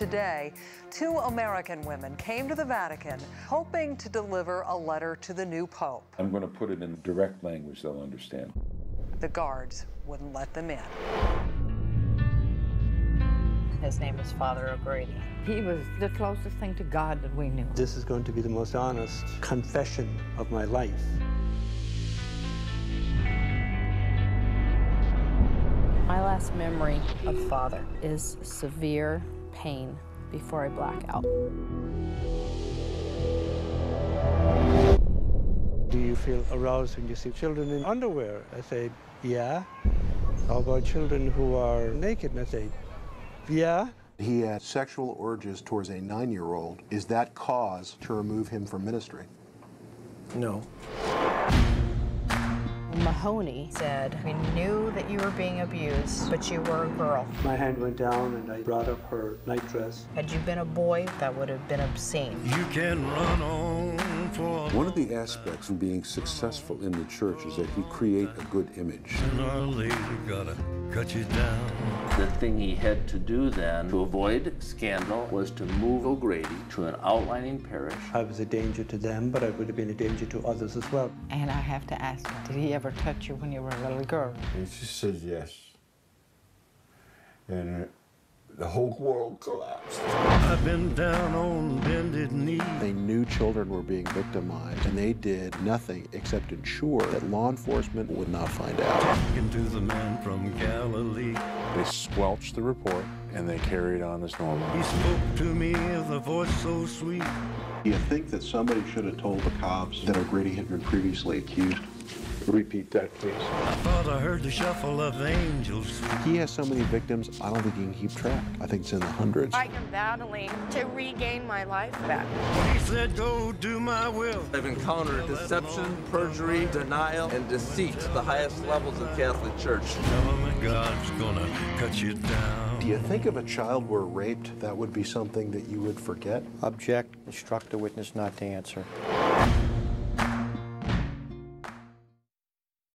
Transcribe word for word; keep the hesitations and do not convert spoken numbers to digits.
Today, two American women came to the Vatican hoping to deliver a letter to the new pope. I'm going to put it in direct language they'll understand. The guards wouldn't let them in. His name was Father O'Grady. He was the closest thing to God that we knew. This is going to be the most honest confession of my life. My last memory of Father is severe pain before I black out. Do you feel aroused when you see children in underwear? I say, yeah. How about children who are naked? And I say, yeah. He had sexual urges towards a nine-year-old. Is that cause to remove him from ministry? No. Mahoney said, "We knew that you were being abused, but you were a girl." My hand went down and I brought up her nightdress. Had you been a boy, that would have been obscene. You can run on for... One of the aspects of being successful in the church is that you create a good image. Gotta cut you down. The thing he had to do then to avoid scandal was to move O'Grady to an outlying parish. I was a danger to them, but I would have been a danger to others as well. And I have to ask, did he ever touch you when you were a little girl? And she said yes. And the whole world collapsed. I've been down on bended knee. They knew children were being victimized, and they did nothing except ensure that law enforcement would not find out. Talking to the man from Galilee. They squelched the report, and they carried on as normal. He spoke to me with a voice so sweet. Do you think that somebody should have told the cops that O'Grady had been previously accused? Repeat that, please. I thought I heard the shuffle of angels. He has so many victims, I don't think he can keep track. I think it's in the hundreds. I am battling to regain my life back. He said, go do my will. I've encountered deception, perjury, denial, and deceit at the highest levels of Catholic Church. Oh, my God's gonna cut you down. Do you think if a child were raped, that would be something that you would forget? Object, instruct the witness not to answer.